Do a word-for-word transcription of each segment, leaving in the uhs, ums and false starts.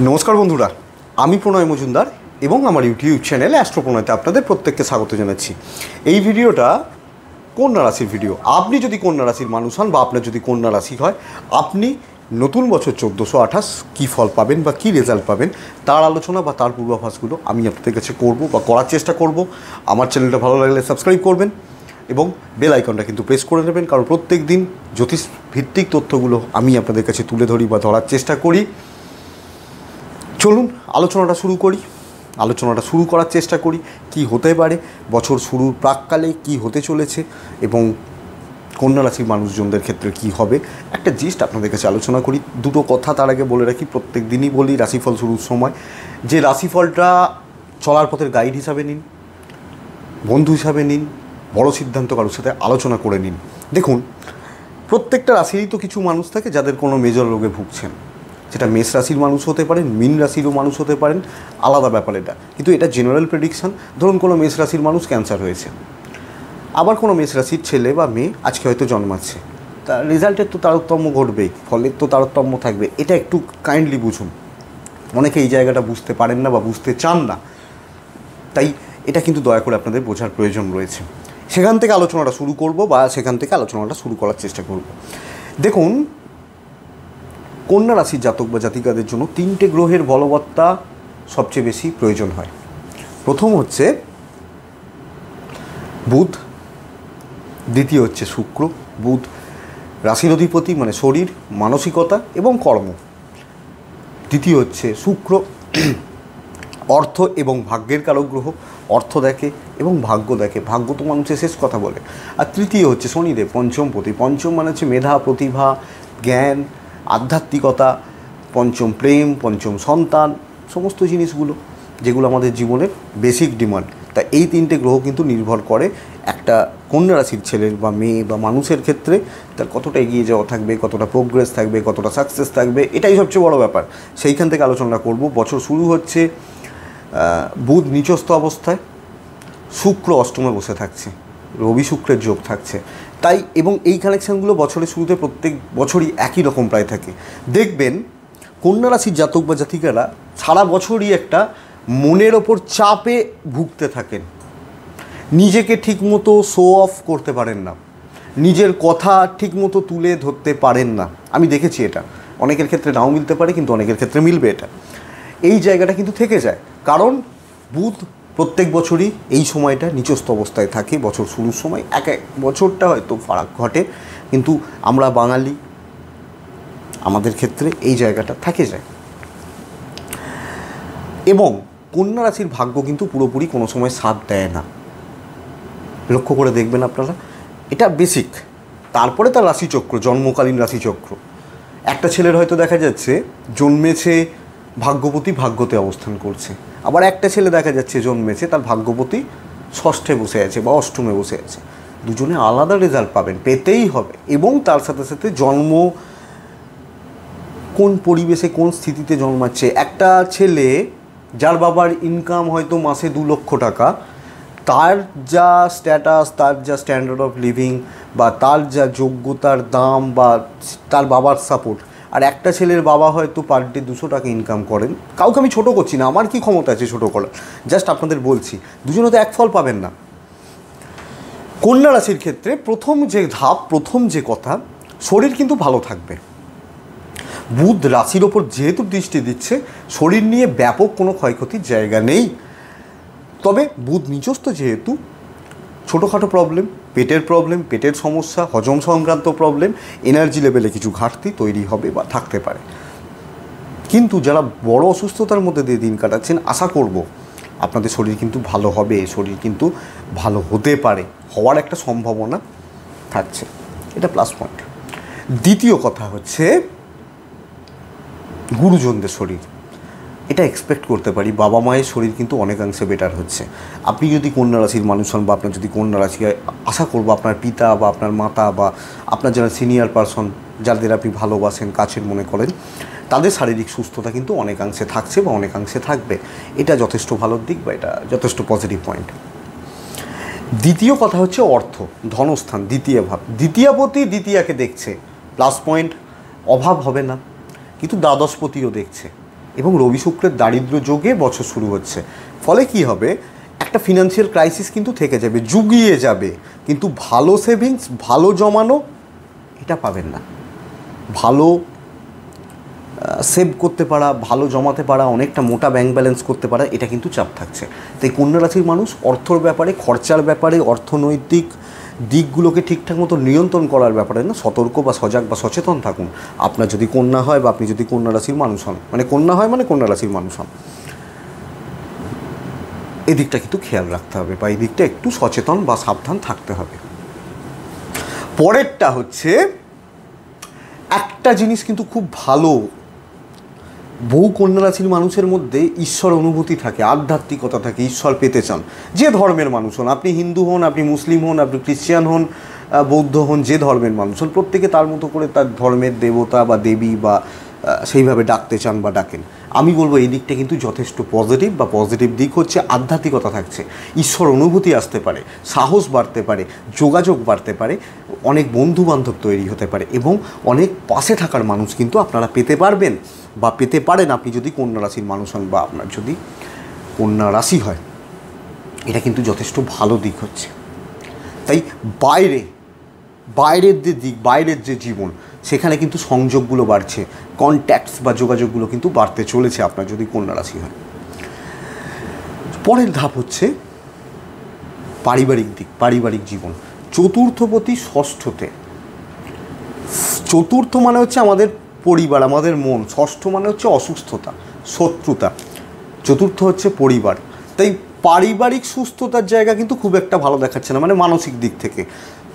नमस्कार बंधुरा आमी प्रणय मजुमदार एवं आमार यूट्यूब चैनल एस्ट्रो प्रणयते आपनादेर प्रत्येकके स्वागत जानाच्छि। एई भिडियोटा कन्या राशिर भिडियो। आपनि जदि कन्या राशिर मानुष हन बा आपनार जदि कन्या राशि हय आपनि नतून बछर चौदोशो आठाश की फल पाबेन बा की रेजाल्ट पाबेन तार आलोचना बा तार पूर्वाभासगुलो आमि आपनादेर काछे करब बा करार चेष्टा करब। आमार चैनलटा भालो लागले सबस्क्राइब करबेन एबं बेल आइकनटा किन्तु प्रेस करे नेबेन, कारण प्रत्येक दिन ज्योतिष भित्तिक तथ्यगुलो आमि आपनादेर काछे तुले धरि बा धरार चेष्टा करि। चलून आलोचनाटा शुरू करी। आलोचनाटा शुरू करार चेष्टा करी कि होते पारे बछर शुरू प्राककाले कि होते चलेछे एबं कन्या राशिर मानुषजनदेर क्षेत्रे कि होबे एकटा जिस्ट आपनादेर काछे आलोचना करी। दुटो कथा तार आगे बोले राखी, प्रत्येक दिनई बोली राशिफल शुरूर समय जे राशिफलटा चलार पथेर गाइड हिसाबे निन, बंधु हिसाबे निन, बड़ो सिद्धान्त कारोर साथे आलोचना करे निन। देखुन प्रत्येकटा राशिरई तो किछु मानुष थाके जादेर कोनो मेजर रोगे भुगछेन, सेटा मेष राशिर मानुष होते पारेन, मीन राशिरও মানুষ होते पारेन, आलादा ব্যাপার এটা, কিন্তু এটা জেনারেল প্রেডিকশন। ধরুন কোনো মেষ রাশির মানুষ ক্যান্সার হয়েছে, আবার কোনো মেষ রাশির ছেলে বা মেয়ে আজকে হয়তো জন্মাচ্ছে, তার রেজাল্টের তো তারতম্য ঘটবে, ফলের তো তারতম্য থাকবে। এটা একটু কাইন্ডলি বুঝুন, অনেকে এই জায়গাটা বুঝতে পারেন না বা বুঝতে চান না, তাই এটা কিন্তু দয়া করে আপনাদের বোঝার প্রয়োজন রয়েছে। সেখান থেকে আলোচনাটা শুরু করব বা সেখান থেকে আলোচনাটা শুরু করার চেষ্টা করব। দেখুন कन्या राशि जातक बा जातिकादेर जोन्नो तीनटे ग्रहेर बलबत्ता सबचेये बेशी प्रयोजन हय। प्रथम हच्छे बुध, द्वितीय हच्छे शुक्र। बुध राशिर अधिपति माने शरीर, मानसिकता एवं कर्म। द्वितीय हच्छे शुक्र अर्थ एवं भाग्येर कारक ग्रह, अर्थ देखे एवं भाग्य देखे, भाग्य तो मानुषेर शेष कथा बोले। आर तृतीय हच्छे शनिदेव पंचमपति। पंचम माने हच्छे मेधा, प्रतिभा, ज्ञान, आध्यात्मिकता, पंचम प्रेम, पंचम सन्तान, समस्त जिनिसगुलो जेगुलो आमादेर जीवनेर बेसिक डिमांड। ताई एई तीनटे ग्रह किन्तु निर्भर करे एकटा कन्या राशिर छेलेर बा मेये बा मानुषेर क्षेत्रे तार कतटा एगिये जाओया थाकबे, कतटा प्रोग्रेस थाकबे, कतटा सक्सेस थाकबे, एटाई सबचेये बड़ो ब्यापार। सेइखान थेके आलोचना करब। बछर शुरू हच्छे बुध नीचस्थ अवस्थाय, शुक्र अष्टमे बसे थाकछे, रवि शुक्रेर जोग थाकछे, তাই এবং এই কানেকশনগুলো বছরের শুরুতে প্রত্যেক বছরই একই রকম প্রায় থাকে। দেখবেন কন্যা রাশির জাতক বা জাতিকারা সারা বছরই একটা মনের ওপর চাপে ভুগতে থাকেন, নিজেকে ঠিকমতো শো অফ করতে পারেন না, নিজের কথা ঠিকমতো তুলে ধরতে পারেন না। আমি দেখেছি এটা অনেকের ক্ষেত্রে নাও মিলতে পারে, কিন্তু অনেকের ক্ষেত্রে মিলবে। এটা এই জায়গাটা কিন্তু থেকে যায়, কারণ বুধ প্রত্যেক বছরই এই সময়টা নিচস্থ অবস্থায় থাকে। বছর শুরুর সময় এক এক বছরটা হয়তো ফারাক ঘটে, কিন্তু আমরা বাঙালি আমাদের ক্ষেত্রে এই জায়গাটা থেকে যায়। এবং কন্যা রাশির ভাগ্য কিন্তু পুরোপুরি কোনো সময় সাথ দেয় না, লক্ষ্য করে দেখবেন আপনারা, এটা বেসিক। তারপরে তার রাশিচক্র, জন্মকালীন রাশিচক্র। একটা ছেলের হয়তো দেখা যাচ্ছে জন্মেছে ভাগ্যপতি ভাগ্যতে অবস্থান করছে, আবার একটা ছেলে দেখা যাচ্ছে জন্মেছে তার ভাগ্যপতি ষষ্ঠে বসে আছে বা অষ্টমে বসে আছে। দুজনে আলাদা রেজাল্ট পাবেন, পেতেই হবে। এবং তার সাথে সাথে জন্ম কোন পরিবেশে কোন স্থিতিতে জন্মাচ্ছে। একটা ছেলে যার বাবার ইনকাম হয়তো মাসে দু লক্ষ টাকা, তার যা স্ট্যাটাস, তার যা স্ট্যান্ডার্ড অফ লিভিং বা তার যা যোগ্যতার দাম বা তার বাবার সাপোর্ট, আর একটা ছেলের বাবা হয়তো পার ডে দুশো টাকা ইনকাম করেন। কাউকে আমি ছোটো করছি না, আমার কি ক্ষমতা আছে ছোটো করার, জাস্ট আপনাদের বলছি দুজনে তো এক ফল পাবেন না। কন্যা রাশির ক্ষেত্রে প্রথম যে ধাপ, প্রথম যে কথা, শরীর কিন্তু ভালো থাকবে। বুধ রাশির ওপর যেহেতু দৃষ্টি দিচ্ছে, শরীর নিয়ে ব্যাপক কোনো ক্ষয়ক্ষতির জায়গা নেই। তবে বুধ নিজস্ব যেহেতু ছোটোখাটো প্রবলেম, পেটের প্রবলেম, পেটের সমস্যা, হজম সংক্রান্ত প্রবলেম, এনার্জি লেভেলে কিছু ঘাটতি তৈরি হবে বা থাকতে পারে। কিন্তু যারা বড় অসুস্থতার মধ্যে দিয়ে দিন কাটাচ্ছেন, আশা করব আপনাদের শরীর কিন্তু ভালো হবে, শরীর কিন্তু ভালো হতে পারে, হওয়ার একটা সম্ভাবনা থাকছে, এটা প্লাস পয়েন্ট। দ্বিতীয় কথা হচ্ছে গুরুজনদের শরীর। এটা এক্সপেক্ট করতে পারি বাবা মায়ের শরীর কিন্তু অনেকাংশে বেটার হচ্ছে। আপনি যদি কন্যা রাশির মানুষ হন বা আপনার যদি কন্যা রাশি হয়, আশা করব আপনার পিতা বা আপনার মাতা বা আপনার যারা সিনিয়র পারসন, যাদের আপনি ভালোবাসেন, কাছের মনে করেন, তাদের শারীরিক সুস্থতা কিন্তু অনেকাংশে থাকছে বা অনেকাংশে থাকবে। এটা যথেষ্ট ভালো দিক বা এটা যথেষ্ট পজিটিভ পয়েন্ট। দ্বিতীয় কথা হচ্ছে অর্থ, ধনস্থান, দ্বিতীয় ভাব। দ্বিতীয়াপতি দ্বিতীয়াকে দেখছে, প্লাস পয়েন্ট। অভাব হবে না, কিন্তু দ্বাদশপতিও দেখছে, एवं रवि शुक्र दारिद्र्य जोगे बछर शुरू होच्छे फले कि होबे एकटा फिनान्शियल क्राइसिस किन्तु थेके जाबे जुगिए जाबे किन्तु भालो सेविंग्स भालो जमानो एटा पाबेन ना। भालो सेव करते पारा भालो जमाते पारा अनेकटा मोटा बैंक बैलेंस करते पारा एटा किन्तु चाप थाकछे। ताई कन्या राशिर मानुष अर्थर ब्यापारे खर्चार ब्यापारे अर्थनैतिक दिकगुलो के ठीकठाक मतो नियंत्रण करार ब्यापारे ना सतर्क बा सजाग बा सचेतन थाकुन। आपनार जदि कन्या हय बा आपनि जदि कन्या राशिर मानुष हन माने कन्या हय माने कन्या राशिर मानुष हन ए दिकटा किन्तु खेयाल राखते हबे बा ए दिकटा एकटु सचेतन बा साबधान थाकते हबे। परेरटा हच्छे एकटा जिनिस किन्तु खूब भालो बहु कन्या राशिर मानुषेर मध्य ईश्वर अनुभूति थाके आध्यात्मिकता थाके ईश्वर पेते चान। जे धर्मेर मानुष हन आपनि हिंदू हन आपनि मुस्लिम हन आपनि क्रिश्चियान हन बौद्ध हन जे धर्मेर मानुष हन प्रत्येके तार मतो करे तार धर्मेर देवता बा देवी बा सेइभावे डाकते चान बा डाकेन। आमि बोलबो एई दिकटा किन्तु यथेष्ट पजिटिव बा पजिटिव दिक हच्छे आध्यात्मिकता थाकछे ईश्वर अनुभूति आसते पारे साहस बाड़ते पारे जोगाजोग बाड़ते पारे अनेक बंधु बान्धव तैरि होते पारे एबं अनेक पाशे थाकार मानुष किन्तु आपनारा पेते पारबेन बा पेते पारेन आपनि जदि कन्या राशिर मानुष हन बा आपनार जदि कन्या राशि हय एटा किन्तु यथेष्ट भालो दिक हच्छे। ताई बाइरे बाइरेर जे दिक बाइरेर जे जीवन सेखाने किन्तु संयोगगुलो बाड़छे कन्टैक्ट्स बा जोगाजोगगुलो किन्तु बाड़ते चलेछे आपनार जदि कन्या राशि हय। परेर धाप हच्छे पारिवारिक दिक पारिवारिक जीवन चतुर्थपति षष्ठते चतुर्थ माने हच्छे आमादेर परिवार आमादेर मन षष्ठ माने हच्छे असुस्थता शत्रुता चतुर्थ हच्छे परिवार। ताई पारिवारिक सुस्थतार जायगा किन्तु खूब एकटा भालो देखाच्छे ना माने मानसिक दिक थेके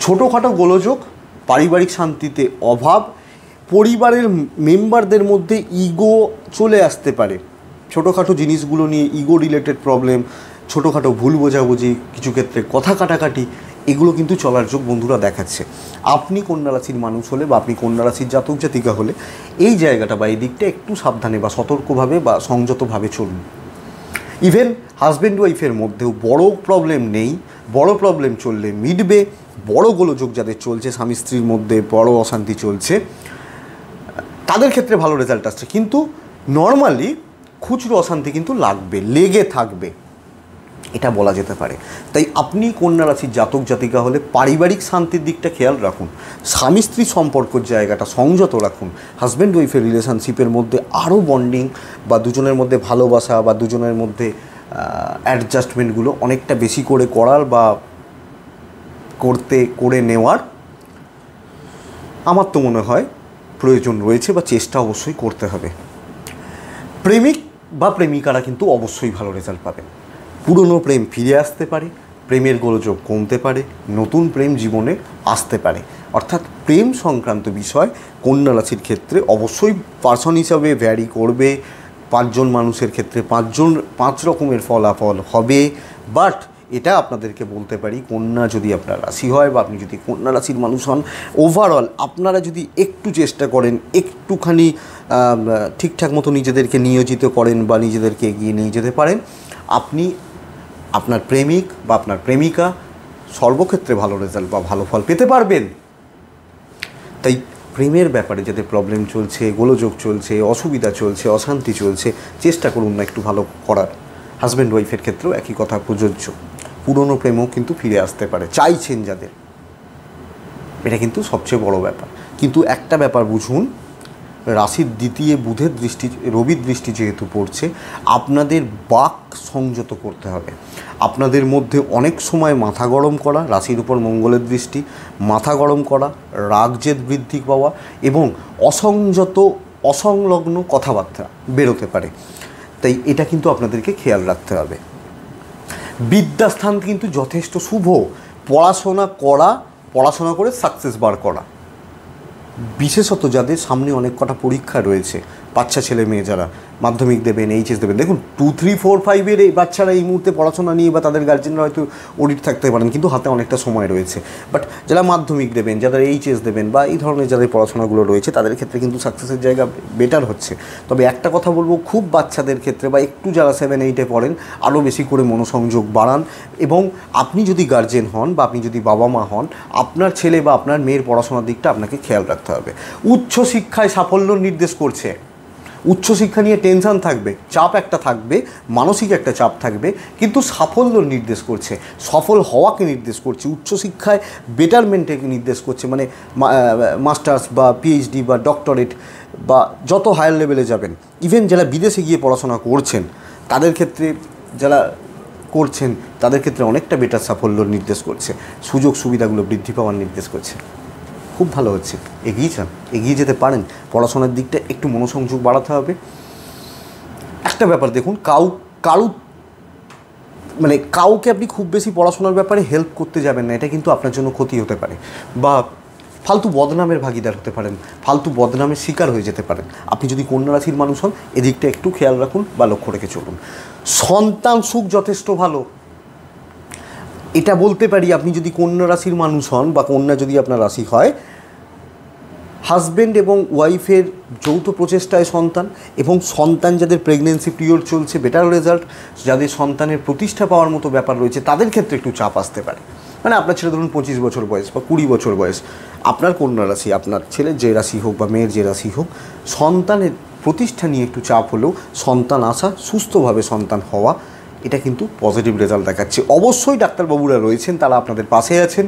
छोटोखाटो गोलोजोग पारिवारिक शांतिते अभाव परिवारेर मेम्बारदेर मध्य इगो चले आसते पारे छोटोखाटो जिनिसगुलो निये इगो रिलेटेड प्रब्लेम छोटोखाटो भूल बोझाबुझि किछु क्षेत्रे कथा काटाकाटी एगुलो किन्तु चलार जोग बंधुरा देखाচ্ছে। आपनि कन्या राशिर मानुष हले बा आपनि कन्या राशिर जातक जातिका हले एई जायगाटा बा एई दिकटा एकटु साबधाने बा सतर्कभावे बा संयतभावे चलुन। इभेन हाजबैंड वाइफेर मध्येও बड़ो प्रब्लेम नेই बड़ो प्रब्लेम चलले मिटবে बड़ो गोलोजोग जादेर चलছে स्वामी स्त्रीर मध्य बड़ो अशांति चलছে तादेर क्षेत्रे भालो रेजाल्ट आसছে किन्तु नर्माली खुचरो अशांति किन्तु लागबे लेगे थाकबे এটা বলা যেতে পারে। তাই আপনি কন্যা রাশির জাতক জাতিকা হলে পারিবারিক শান্তির দিকটা খেয়াল রাখুন স্বামী স্ত্রী সম্পর্কের জায়গাটা সংযত রাখুন হাজব্যান্ড ওয়াইফের রিলেশনশিপের মধ্যে আরও বন্ডিং বা দুজনের মধ্যে ভালোবাসা বা দুজনের মধ্যে অ্যাডজাস্টমেন্টগুলো অনেকটা বেশি করে করার বা করতে করে নেওয়ার আমার তো মনে হয় প্রয়োজন রয়েছে বা চেষ্টা অবশ্যই করতে হবে। প্রেমিক বা প্রেমিকারা কিন্তু অবশ্যই ভালো রেজাল্ট পাবেন। पुरानो प्रेम फिरे आसते पारे प्रेमेर गोलोजोग कमते पारे नतून प्रेम जीवने आसते पारे अर्थात प्रेम संक्रांत विषय कन्या राशिर क्षेत्रे अवश्यई पार्सन हिसाबे भ्यारि करबे पाँच जन मानुषेर क्षेत्रे पाँच जन पाँच रकमेर फलाफल हबे बाट এটা আপনাদেরকে বলতে পারি কন্যা যদি আপনার রাশি হয় বা আপনি যদি কন্যা রাশির মানুষ হন ওভারঅল আপনারা যদি একটু চেষ্টা করেন একটুখানি ঠিকঠাক মতো নিজেদেরকে নিয়োজিত করেন বা নিজেদেরকে এগিয়ে নিয়ে যেতে পারেন আপনি আপনার প্রেমিক বা আপনার প্রেমিকা সর্বক্ষেত্রে ভালো রেজাল্ট বা ভালো ফল পেতে পারবেন। তাই প্রেমের ব্যাপারে যাদের প্রবলেম চলছে গোলযোগ চলছে অসুবিধা চলছে অশান্তি চলছে চেষ্টা করুন না একটু ভালো করার। হাজব্যান্ড ওয়াইফের ক্ষেত্রেও একই কথা প্রযোজ্য পুরনো প্রেমও কিন্তু ফিরে আসতে পারে চাইছেন যাদের এটা কিন্তু সবচেয়ে বড় ব্যাপার। কিন্তু একটা ব্যাপার বুঝুন রাশির দ্বিতীয় বুধের দৃষ্টি রবির দৃষ্টি যেহেতু পড়ছে আপনাদের বাক সংযত করতে হবে। আপনাদের মধ্যে অনেক সময় মাথা গরম করা রাশির উপর মঙ্গলের দৃষ্টি মাথা গরম করা রাগ জেদ বৃদ্ধি পাওয়া এবং অসংযত অসংলগ্ন কথাবার্তা বেরোতে পারে। তাই এটা কিন্তু আপনাদেরকে খেয়াল রাখতে হবে। বিদ্যাস্থান কিন্তু যথেষ্ট শুভ পড়াশোনা করা পড়াশোনা করে সাকসেস বার করা বিশেষত যাদের সামনে অনেক কটা পরীক্ষা রয়েছে বাচ্চা ছেলে মেয়ে যারা মাধ্যমিক দেবেন এইচএস দেবেন দেখুন টু থ্রি ফোর ফাইভের এই বাচ্চারা এই মুহূর্তে পড়াশোনা নিয়ে বা তাদের গার্জেনরা হয়তো অডিট থাকতে পারেন কিন্তু হাতে অনেকটা সময় রয়েছে বাট যারা মাধ্যমিক দেবেন যাদের এইচএস দেবেন বা এই ধরনের যাদের পড়াশোনাগুলো রয়েছে তাদের ক্ষেত্রে কিন্তু সাকসেসের জায়গা বেটার হচ্ছে। তবে একটা কথা বলবো খুব বাচ্চাদের ক্ষেত্রে বা একটু যারা সেভেন এইটে পড়েন আরও বেশি করে মনোসংযোগ বাড়ান এবং আপনি যদি গার্জেন হন বা আপনি যদি বাবা মা হন আপনার ছেলে বা আপনার মেয়ের পড়াশোনার দিকটা আপনাকে খেয়াল রাখতে হবে। উচ্চশিক্ষায় সাফল্য নির্দেশ করছে उच्चशिक्षा निये टेंशन थाकबे चाप एकटा थाकबे मानसिक एकटा चाप थाकबे किन्तु साफल्य निर्देश करछे सफल हवाके निर्देश करछे उच्चशिक्षाय बेटारमेंटके निर्देश करछे माने मास्टार्स बा पीएचडी बा डक्टरेट बा जत हायर लेभेले जाबेन इवेन जारा विदेशे गिये पढ़ाशोना करछेन तादेर क्षेत्रे जारा করছেন তাদের ক্ষেত্রে অনেকটা বেটার সাফল্য নির্দেশ করছে সুযোগ সুবিধাগুলো বৃদ্ধি পাওয়ার নির্দেশ করছে খুব ভালো হচ্ছে এগিয়ে যান এগিয়ে যেতে পারেন পড়াশোনার দিকটা একটু মনোসংযোগ বাড়াতে হবে একটা ব্যাপার দেখুন কাউ কারু মানে কাউকে আপনি খুব বেশি পড়াশোনার ব্যাপারে হেল্প করতে যাবেন না এটা কিন্তু আপনার জন্য ক্ষতি হতে পারে বা ফালতু বদনামের ভাগীদার হতে পারেন ফালতু বদনামের শিকার হয়ে যেতে পারেন আপনি যদি কন্যা রাশির মানুষ হন এদিকটা একটু খেয়াল রাখুন বা লক্ষ্য রেখে চলুন সন্তান সুখ যথেষ্ট ভালো এটা বলতে পারি আপনি যদি কন্যা রাশির মানুষ হন বা কন্যা যদি আপনার রাশি হয় হাজবেন্ড এবং ওয়াইফের যৌথ প্রচেষ্টায় সন্তান এবং সন্তান যাদের প্রেগন্যান্সি পিরিয়ড চলছে বেটার রেজাল্ট যাদের সন্তানের প্রতিষ্ঠা পাওয়ার মতো ব্যাপার রয়েছে তাদের ক্ষেত্রে একটু চাপ আসতে পারে মানে আপনার ছেলে ধরুন পঁচিশ বছর বয়স বা কুড়ি বছর বয়স আপনার কন্যা রাশি আপনার ছেলে যে রাশি হোক বা মেয়ের যে রাশি হোক সন্তানের প্রতিষ্ঠা নিয়ে একটু চাপ হলেও সন্তান আসা সুস্থভাবে সন্তান হওয়া এটা কিন্তু পজিটিভ রেজাল্ট দেখাচ্ছে অবশ্যই ডাক্তারবাবুরা রয়েছেন তারা আপনাদের পাশে আছেন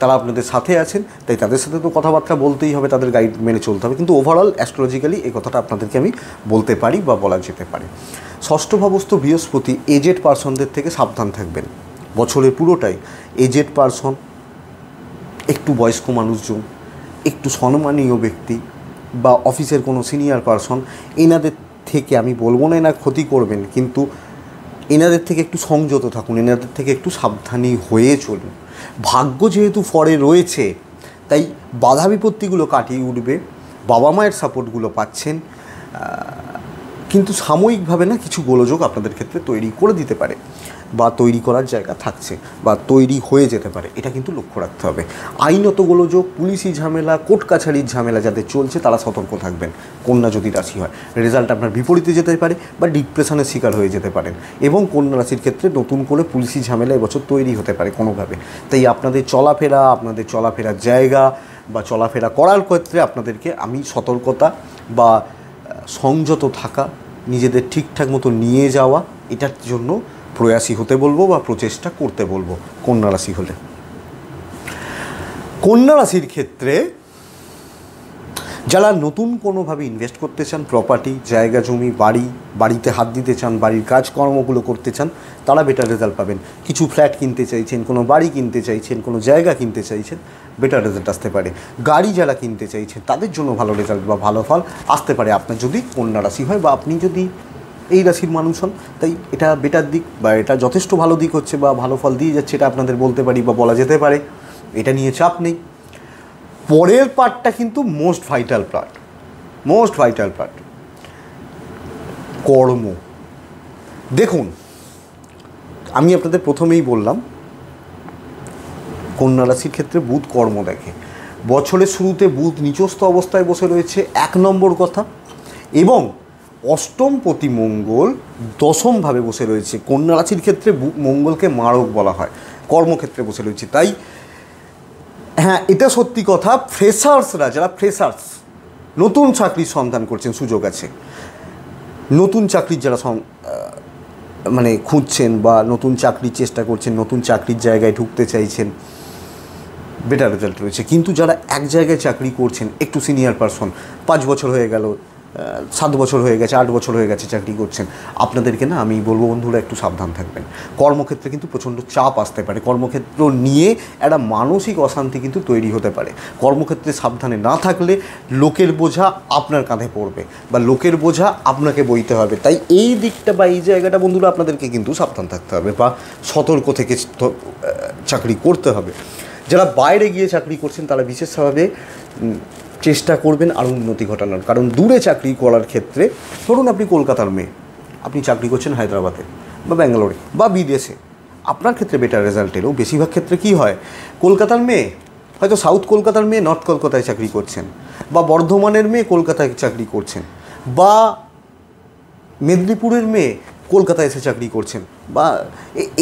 তারা আপনাদের সাথে আছেন তাই তাদের সাথে তো কথাবার্তা বলতেই হবে তাদের গাইড মেনে চলতে হবে কিন্তু ওভারঅল অ্যাস্ট্রোলজিক্যালি এই কথাটা আপনাদেরকে আমি বলতে পারি বা বলা যেতে পারে ষষ্ঠ ভাবস্থ বৃহস্পতি এজেড পার্সনদের থেকে সাবধান থাকবেন বছরের পুরোটাই এজেড পার্সন একটু বয়স্ক মানুষজন একটু সম্মানীয় ব্যক্তি বা অফিসের কোনো সিনিয়র পার্সন এনাদের থেকে আমি বলবো না এনার ক্ষতি করবেন কিন্তু এনাদের থেকে একটু সংযত থাকুন এনাদের থেকে একটু সাবধানী হয়ে চলুন ভাগ্য যেহেতু ফরে রয়েছে তাই বাধা বিপত্তিগুলো কাটিয়ে উঠবে বাবা মায়ের সাপোর্টগুলো পাচ্ছেন কিন্তু সাময়িকভাবে না কিছু গোলযোগ আপনাদের ক্ষেত্রে তৈরি করে দিতে পারে বা তৈরি করার জায়গা থাকছে বা তৈরি হয়ে যেতে পারে এটা কিন্তু লক্ষ্য রাখতে হবে আইনত গোলযোগ পুলিশি ঝামেলা কোর্ট কাছারির ঝামেলা যাদের চলছে তারা সতর্ক থাকবেন কন্যা যদি রাশি হয় রেজাল্ট আপনার বিপরীতে যেতে পারে বা ডিপ্রেশনের শিকার হয়ে যেতে পারেন এবং কন্যা রাশির ক্ষেত্রে নতুন করে পুলিশি ঝামেলা এবছর তৈরি হতে পারে কোনোভাবে তাই আপনাদের চলাফেরা আপনাদের চলাফেরার জায়গা বা চলাফেরা করার ক্ষেত্রে আপনাদেরকে আমি সতর্কতা বা সংযত থাকা নিজেদের ঠিকঠাক মতো নিয়ে যাওয়া এটার জন্য প্রয়াসী হতে বলবো বা প্রচেষ্টা করতে বলবো কন্যা রাশি হলে কন্যা রাশির ক্ষেত্রে যারা নতুন কোনোভাবে ইনভেস্ট করতে চান প্রপার্টি জায়গা জমি বাড়ি বাড়িতে হাত দিতে চান বাড়ির কাজকর্মগুলো করতে চান তারা বেটার রেজাল্ট পাবেন কিছু ফ্ল্যাট কিনতে চাইছেন কোনো বাড়ি কিনতে চাইছেন কোনো জায়গা কিনতে চাইছেন বেটার রেজাল্ট আসতে পারে গাড়ি যারা কিনতে চাইছেন তাদের জন্য ভালো রেজাল্ট বা ভালো ফল আসতে পারে আপনার যদি কন্যা রাশি হয় বা আপনি যদি এই রাশির মানুষ হন তাই এটা বেটার দিক বা এটা যথেষ্ট ভালো দিক হচ্ছে বা ভালো ফল দিয়ে যাচ্ছে এটা আপনাদের বলতে পারি বা বলা যেতে পারে এটা নিয়ে চাপ নেই পরের পার্টটা কিন্তু most vital part most vital part কর্ম দেখুন আমি আপনাদের প্রথমেই বললাম কন্যা রাশির ক্ষেত্রে বুধ কর্ম দেখে বছরের শুরুতে বুধ নিচস্থ অবস্থায় বসে রয়েছে এক নম্বর কথা এবং অষ্টম প্রতি মঙ্গল দশমভাবে বসে রয়েছে কন্যা রাশির ক্ষেত্রে মঙ্গলকে মারক বলা হয় কর্মক্ষেত্রে বসে রয়েছে তাই হ্যাঁ এটা সত্যি কথা ফ্রেশার্সরা যারা ফ্রেশার্স নতুন চাকরির সন্ধান করছেন সুযোগ আছে নতুন চাকরির যারা মানে খুঁজছেন বা নতুন চাকরির চেষ্টা করছেন নতুন চাকরির জায়গায় ঢুকতে চাইছেন বেটার রেজাল্ট রয়েছে কিন্তু যারা এক জায়গায় চাকরি করছেন একটু সিনিয়র পারসন পাঁচ বছর হয়ে গেল সাত বছর হয়ে গেছে আট বছর হয়ে গেছে চাকরি করছেন আপনাদেরকে না আমি বলবো বন্ধুরা একটু সাবধান থাকবেন কর্মক্ষেত্রে কিন্তু প্রচণ্ড চাপ আসতে পারে কর্মক্ষেত্র নিয়ে একটা মানসিক অশান্তি কিন্তু তৈরি হতে পারে কর্মক্ষেত্রে সাবধানে না থাকলে লোকের বোঝা আপনার কাঁধে পড়বে বা লোকের বোঝা আপনাকে বইতে হবে তাই এই দিকটা বা এই জায়গাটা বন্ধুরা আপনাদেরকে কিন্তু সাবধান থাকতে হবে বা সতর্ক থেকে চাকরি করতে হবে যারা বাইরে গিয়ে চাকরি করছেন তারা বিশেষভাবে চেষ্টা করবেন আরও উন্নতি ঘটানোর কারণ দূরে চাকরি করার ক্ষেত্রে ধরুন আপনি কলকাতার মেয়ে আপনি চাকরি করছেন হায়দ্রাবাদে বা ব্যাঙ্গালোরে বা বিদেশে আপনার ক্ষেত্রে বেটার রেজাল্ট এলেও বেশিরভাগ ক্ষেত্রে কী হয় কলকাতার মেয়ে হয়তো সাউথ কলকাতার মেয়ে নর্থ কলকাতায় চাকরি করছেন বা বর্ধমানের মেয়ে কলকাতায় চাকরি করছেন বা মেদিনীপুরের মেয়ে কলকাতায় এসে চাকরি করছেন বা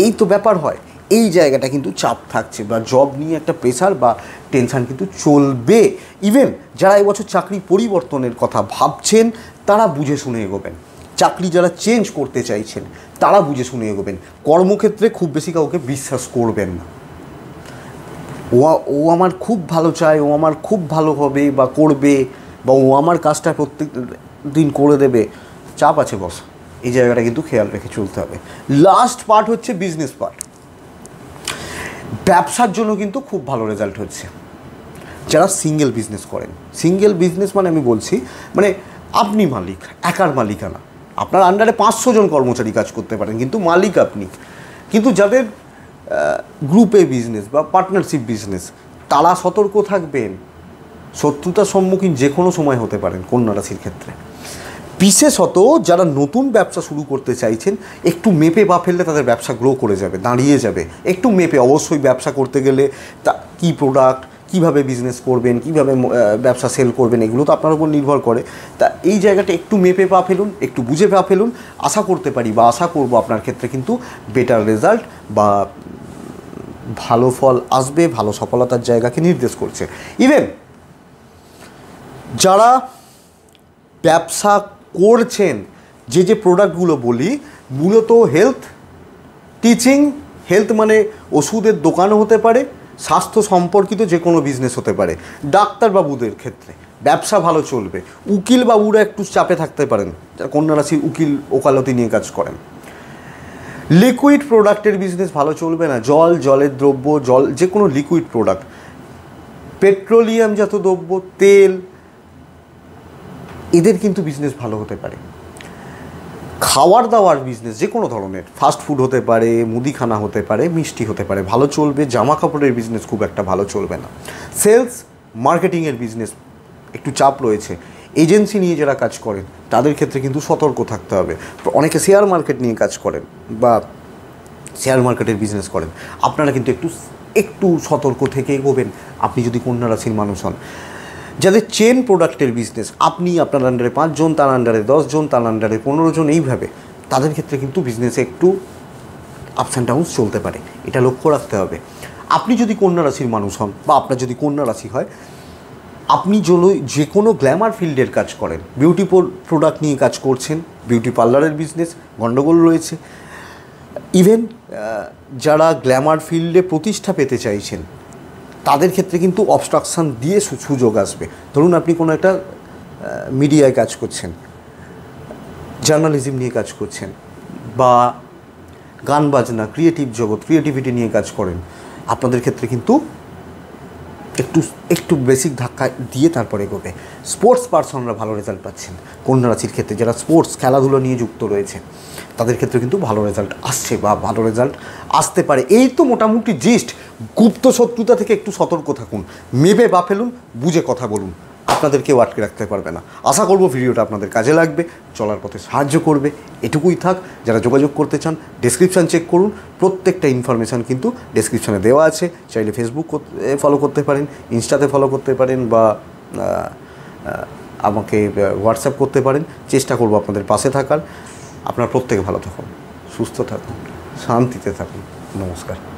এই তো ব্যাপার হয় এই জায়গাটা কিন্তু চাপ থাকছে বা জব নিয়ে একটা প্রেসার বা টেনশন কিন্তু চলবে। ইভেন যারা এবছর চাকরি পরিবর্তনের কথা ভাবছেন তারা বুঝে শুনে এগোবেন, চাকরি যারা চেঞ্জ করতে চাইছেন তারা বুঝে শুনে এগোবেন, কর্মক্ষেত্রে খুব বেশি কাউকে বিশ্বাস করবেন না। ও ও আমার খুব ভালো চায়, ও আমার খুব ভালো হবে বা করবে, বা ও আমার কাজটা প্রত্যেক দিন করে দেবে, চাপ আছে বস, এই জায়গাটা কিন্তু খেয়াল রেখে চলতে হবে। লাস্ট পার্ট হচ্ছে বিজনেস পার্ট। ব্যবসার জন্য কিন্তু খুব ভালো রেজাল্ট হচ্ছে যারা সিঙ্গেল বিজনেস করেন। সিঙ্গেল বিজনেস মানে আমি বলছি মানে আপনি মালিক, একার মালিকানা, আপনার আন্ডারে পাঁচশো জন কর্মচারী কাজ করতে পারেন কিন্তু মালিক আপনি। কিন্তু যাদের গ্রুপে বিজনেস বা পার্টনারশিপ বিজনেস তারা সতর্ক থাকবেন, শত্রুতার সম্মুখীন যে কোনো সময় হতে পারেন কন্যা রাশির ক্ষেত্রে। বিশেষত যারা নতুন ব্যবসা শুরু করতে চাইছেন একটু মেপে পা ফেললে তাদের ব্যবসা গ্রো করে যাবে, দাঁড়িয়ে যাবে। একটু মেপে অবশ্যই ব্যবসা করতে গেলে তা কী প্রোডাক্ট, কীভাবে বিজনেস করবেন, কীভাবে ব্যবসা সেল করবেন, এগুলো তো আপনার উপর নির্ভর করে। তা এই জায়গাটা একটু মেপে পা ফেলুন, একটু বুঝে পা ফেলুন। আশা করতে পারি বা আশা করব আপনার ক্ষেত্রে কিন্তু বেটার রেজাল্ট বা ভালো ফল আসবে, ভালো সফলতার জায়গাকে নির্দেশ করছে। ইভেন যারা ব্যবসা করছেন, যে যে প্রোডাক্টগুলো বলি মূলত হেলথ, টিচিং, হেলথ মানে ওষুধের দোকানও হতে পারে, স্বাস্থ্য সম্পর্কিত যে কোনো বিজনেস হতে পারে। ডাক্তারবাবুদের ক্ষেত্রে ব্যবসা ভালো চলবে। উকিলবাবুরা একটু চাপে থাকতে পারেন, যারা কন্যা রাশি উকিল ওকালতি নিয়ে কাজ করেন। লিকুইড প্রোডাক্টের বিজনেস ভালো চলবে না, জল, জলের দ্রব্য, জল যে কোনো লিকুইড প্রোডাক্ট, পেট্রোলিয়াম জাত দ্রব্য, তেল, এদের কিন্তু বিজনেস ভালো হতে পারে। খাওয়ার দাওয়ার বিজনেস যে কোনো ধরনের, ফাস্ট ফুড হতে পারে, মুদিখানা হতে পারে, মিষ্টি হতে পারে, ভালো চলবে। জামা কাপড়ের বিজনেস খুব একটা ভালো চলবে না। সেলস মার্কেটিংয়ের বিজনেস একটু চাপ রয়েছে। এজেন্সি নিয়ে যারা কাজ করেন তাদের ক্ষেত্রে কিন্তু সতর্ক থাকতে হবে। অনেকে শেয়ার মার্কেট নিয়ে কাজ করেন বা শেয়ার মার্কেটের বিজনেস করেন, আপনারা কিন্তু একটু একটু সতর্ক থেকে এগোবেন আপনি যদি কন্যা রাশির মানুষ হন। যাদের চেন প্রোডাক্টের বিজনেস, আপনি আপনার আন্ডারে পাঁচজন, তার আন্ডারে দশজন, তার আন্ডারে পনেরো জন, এইভাবে তাদের ক্ষেত্রে কিন্তু বিজনেসে একটু আপস অ্যান্ড ডাউনস চলতে পারে, এটা লক্ষ্য রাখতে হবে। আপনি যদি কন্যা রাশির মানুষ হন বা আপনার যদি কন্যা রাশি হয়, আপনি যে কোনো গ্ল্যামার ফিল্ডের কাজ করেন, বিউটি প্রোডাক্ট নিয়ে কাজ করছেন, বিউটি পার্লারের বিজনেস গণ্ডগোল রয়েছে। ইভেন যারা গ্ল্যামার ফিল্ডে প্রতিষ্ঠা পেতে চাইছেন তাদের ক্ষেত্রে কিন্তু অবস্ট্রাকশান দিয়ে সুযোগ আসবে। ধরুন আপনি কোনো একটা মিডিয়ায় কাজ করছেন, জার্নালিজম নিয়ে কাজ করছেন, বা গান বাজনা, ক্রিয়েটিভ জগৎ, ক্রিয়েটিভিটি নিয়ে কাজ করেন, আপনাদের ক্ষেত্রে কিন্তু একটু একটু বেসিক ধাক্কা দিয়ে তারপরে এগোবে। স্পোর্টস পার্সনরা ভালো রেজাল্ট পাচ্ছেন কন্যা রাশির ক্ষেত্রে, যারা স্পোর্টস খেলাধুলো নিয়ে যুক্ত রয়েছে তাদের ক্ষেত্রে কিন্তু ভালো রেজাল্ট আসছে বা ভালো রেজাল্ট আসতে পারে। এই তো মোটামুটি জিস্ট। গুপ্ত শত্রুতা থেকে একটু সতর্ক থাকুন, মেপে বা ফেলুন, বুঝে কথা বলুন, আপনাদের কেউ আটকে রাখতে পারবে না। আশা করব ভিডিওটা আপনাদের কাজে লাগবে, চলার পথে সাহায্য করবে, এটুকুই থাক। যারা যোগাযোগ করতে চান ডেসক্রিপশান চেক করুন, প্রত্যেকটা ইনফরমেশান কিন্তু ডেসক্রিপশানে দেওয়া আছে। চাইলে ফেসবুক ফলো করতে পারেন, ইনস্টাতে ফলো করতে পারেন, বা আমাকে হোয়াটসঅ্যাপ করতে পারেন। চেষ্টা করব আপনাদের পাশে থাকার। আপনারা প্রত্যেকে ভালো থাকুন, সুস্থ থাকুন, শান্তিতে থাকুন। নমস্কার।